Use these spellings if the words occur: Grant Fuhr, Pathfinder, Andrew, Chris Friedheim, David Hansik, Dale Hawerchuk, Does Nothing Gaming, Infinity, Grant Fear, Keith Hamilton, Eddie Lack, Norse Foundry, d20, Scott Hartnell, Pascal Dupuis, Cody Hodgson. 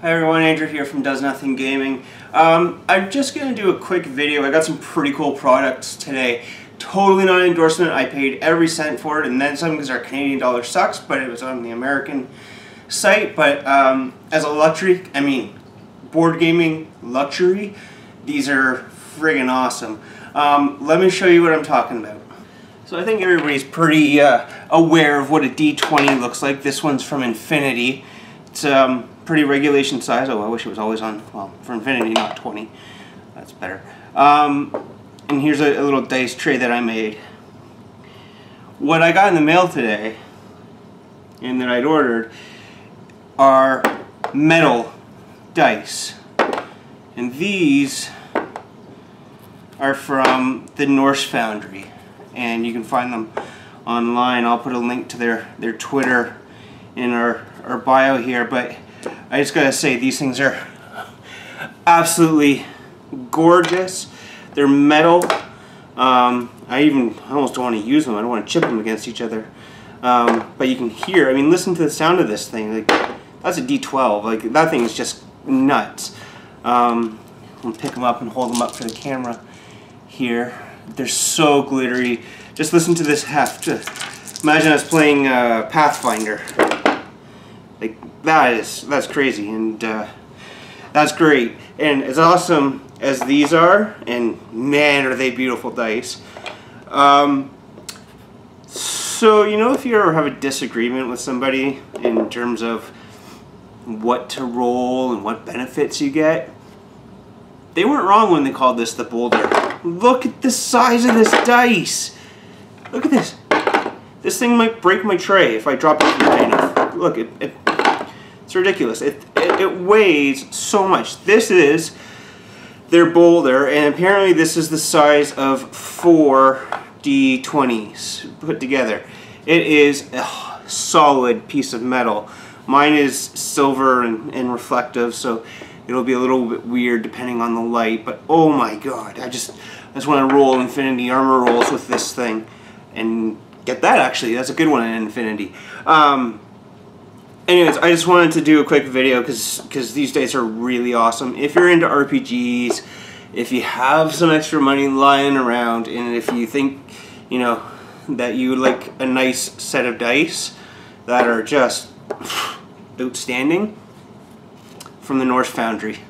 Hi everyone, Andrew here from Does Nothing Gaming. I'm just going to do a quick video. I got some pretty cool products today. Totally not an endorsement. I paid every cent for it and then some because our Canadian dollar sucks, but it was on the American site. But as a luxury, I mean, board gaming luxury, these are friggin' awesome. Let me show you what I'm talking about. So I think everybody's pretty aware of what a d20 looks like. This one's from Infinity. It's pretty regulation size. Oh, I wish it was always on. Well, for Infinity, not 20. That's better. And here's a little dice tray that I made. What I got in the mail today, and that I'd ordered, are metal dice. And these are from the Norse Foundry. And you can find them online. I'll put a link to their Twitter in our bio here, but I just gotta say these things are absolutely gorgeous. They're metal. I almost don't want to use them. I don't want to chip them against each other. But you can hear, I mean, listen to the sound of this thing. Like, that's a D12. Like, that thing is just nuts. I'm gonna pick them up and hold them up for the camera here. They're so glittery. Just listen to this heft. Imagine us playing Pathfinder. Like, that's crazy, and that's great. And as awesome as these are, and man are they beautiful dice. So, you know, if you ever have a disagreement with somebody in terms of what to roll and what benefits you get, they weren't wrong when they called this the boulder. Look at the size of this dice. Look at this. This thing might break my tray if I drop it high enough. Look, it's ridiculous. It weighs so much. This is their boulder, and apparently this is the size of 4 D20s put together. It is a solid piece of metal. Mine is silver and reflective, so it'll be a little bit weird depending on the light, but oh my god, I just want to roll Infinity armor rolls with this thing and get that. Actually, that's a good one in Infinity. Anyways, I just wanted to do a quick video because these dice are really awesome. If you're into RPGs, if you have some extra money lying around, and if you think, you know, that you would like a nice set of dice that are just outstanding, from the Norse Foundry.